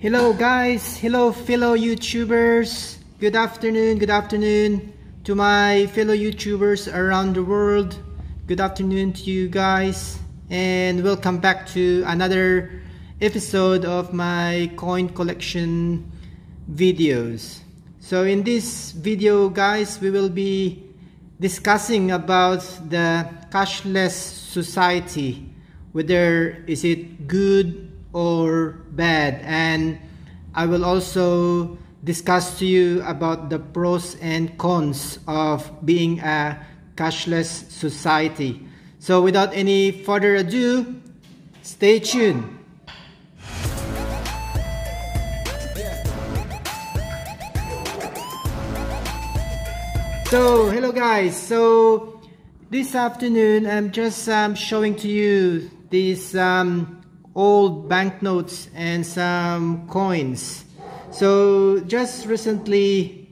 Hello guys, hello fellow YouTubers. Good afternoon to my fellow YouTubers around the world. Good afternoon to you guys and welcome back to another episode of my coin collection videos. So in this video guys, we will be discussing about the cashless society, whether is it good or bad, and I will also discuss to you about the pros and cons of being a cashless society. So without any further ado, stay tuned. So hello guys, so this afternoon I'm just showing to you these old banknotes and some coins. So just recently,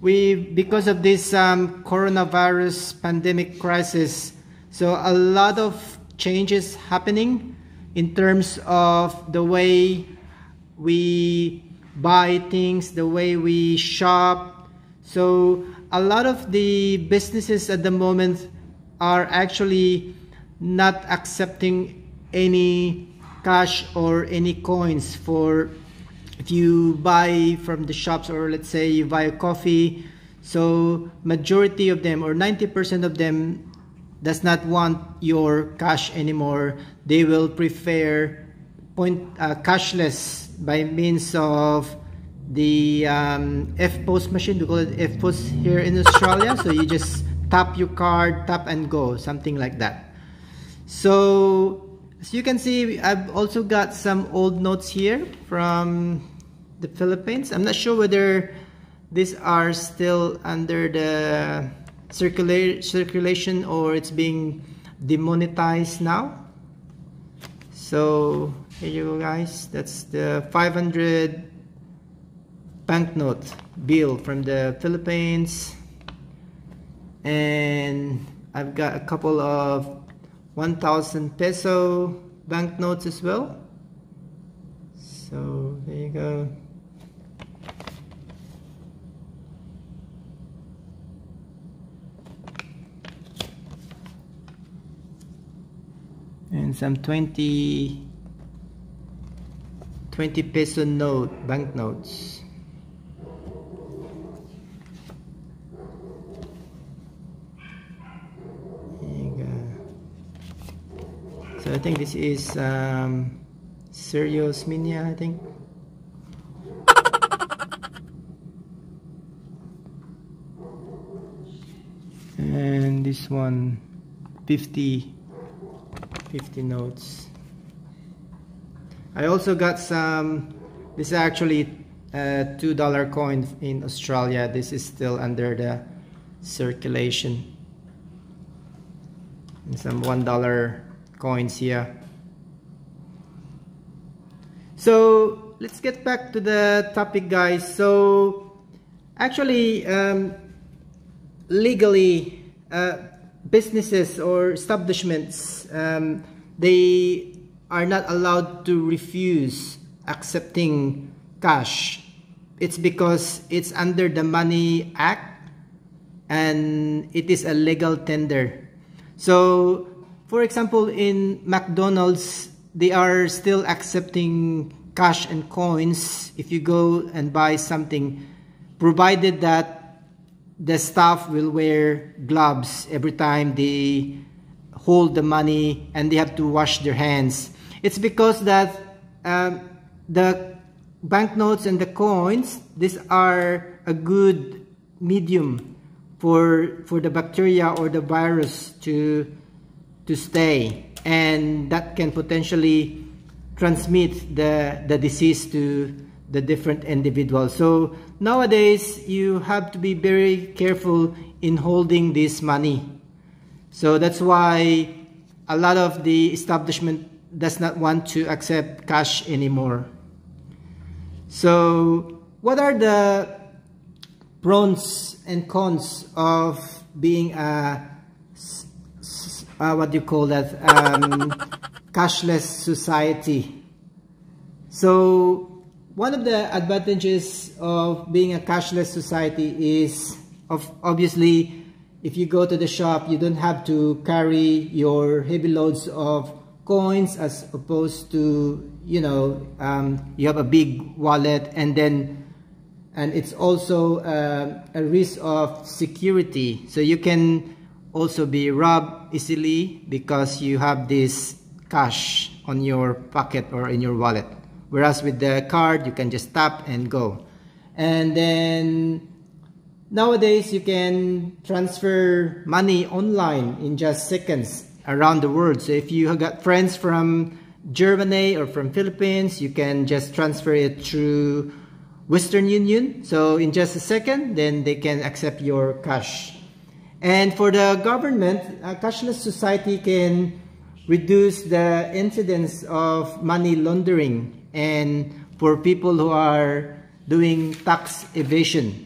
because of this coronavirus pandemic crisis, so a lot of changes happening in terms of the way we buy things, the way we shop. So a lot of the businesses at the moment are actually not accepting any cash or any coins. For if you buy from the shops, or let's say you buy a coffee, so majority of them or 90% of them does not want your cash anymore. They will prefer cashless by means of the F post machine. We call it F post here in Australia. So you just tap your card, tap and go, something like that. So as you can see, I've also got some old notes here from the Philippines. I'm not sure whether these are still under the circulation or it's being demonetized now. So here you go guys, that's the 500 banknote bill from the Philippines, and I've got a couple of 1,000 peso banknotes as well. So there you go. And some 20 peso banknotes. I think this is Serios Minya, I think. And this one, 50 notes. I also got some, this is actually a $2 coin in Australia. This is still under the circulation. And some $1 coins here. So let's get back to the topic guys. So actually legally businesses or establishments, they are not allowed to refuse accepting cash. It's because it's under the Money Act and it is a legal tender. So for example, in McDonald's, they are still accepting cash and coins if you go and buy something, provided that the staff will wear gloves every time they hold the money and they have to wash their hands. It's because that the banknotes and the coins, these are a good medium for the bacteria or the virus to stay, and that can potentially transmit the disease to the different individuals. So nowadays you have to be very careful in holding this money. So that's why a lot of the establishment does not want to accept cash anymore. So what are the pros and cons of being a what do you call that, cashless society? So One of the advantages of being a cashless society is, obviously, if you go to the shop, you don't have to carry your heavy loads of coins as opposed to, you know, you have a big wallet, and then it's also a risk of security. So you can also be robbed easily because you have this cash on your pocket or in your wallet. Whereas with the card, you can just tap and go. And then nowadays, you can transfer money online in just seconds around the world. So if you have got friends from Germany or from Philippines, you can just transfer it through Western Union. So in just a second, then they can accept your cash. And for the government, a cashless society can reduce the incidence of money laundering, and for people who are doing tax evasion.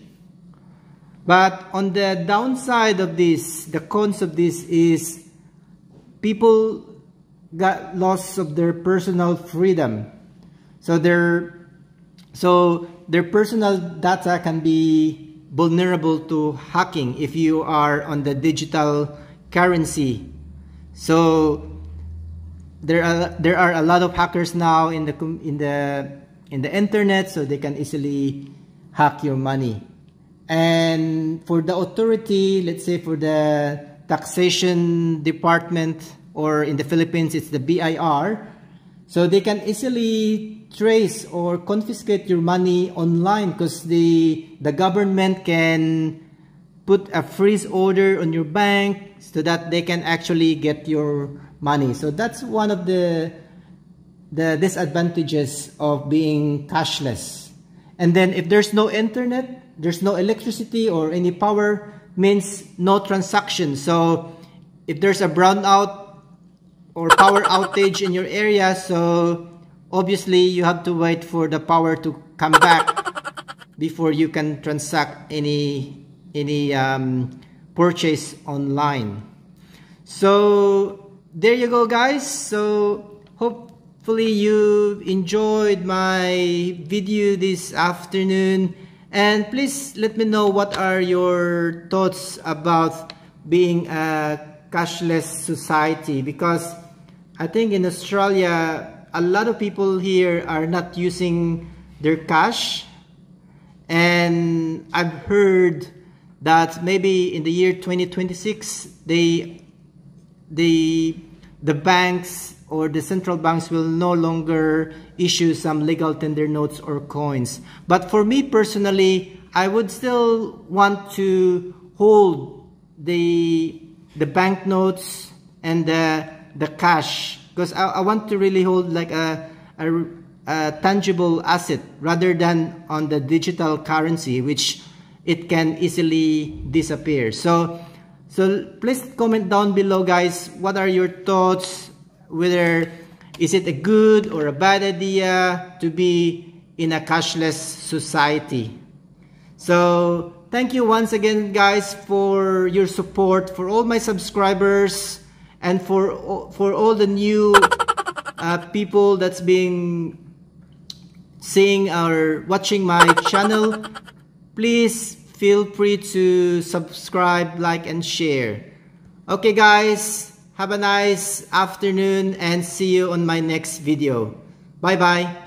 But on the downside of this, the cons of this is people got loss of their personal freedom. So their personal data can be vulnerable to hacking if you are on the digital currency. So there are a lot of hackers now in the internet, so they can easily hack your money. And for the authority, let's say for the taxation department, or in the Philippines it's the BIR, so they can easily trace or confiscate your money online, because the government can put a freeze order on your bank so that they can actually get your money. So that's one of the disadvantages of being cashless. And then if there's no internet, there's no electricity or any power, means no transaction. So if there's a brownout or power outage in your area, so obviously you have to wait for the power to come back before you can transact any purchase online. So there you go, guys. So hopefully you enjoyed my video this afternoon, and please let me know what are your thoughts about being a cashless society, because I think in Australia a lot of people here are not using their cash, and I've heard that maybe in the year 2026 the banks or the central banks will no longer issue some legal tender notes or coins. But for me personally, I would still want to hold the banknotes and the cash, because I want to really hold like a tangible asset rather than on the digital currency, which it can easily disappear. So please comment down below, guys, what are your thoughts, whether is it a good or a bad idea to be in a cashless society. So thank you once again, guys, for your support, for all my subscribers, and for all the new people that's been seeing or watching my channel. Please feel free to subscribe, like, and share. Okay, guys, have a nice afternoon, and see you on my next video. Bye-bye.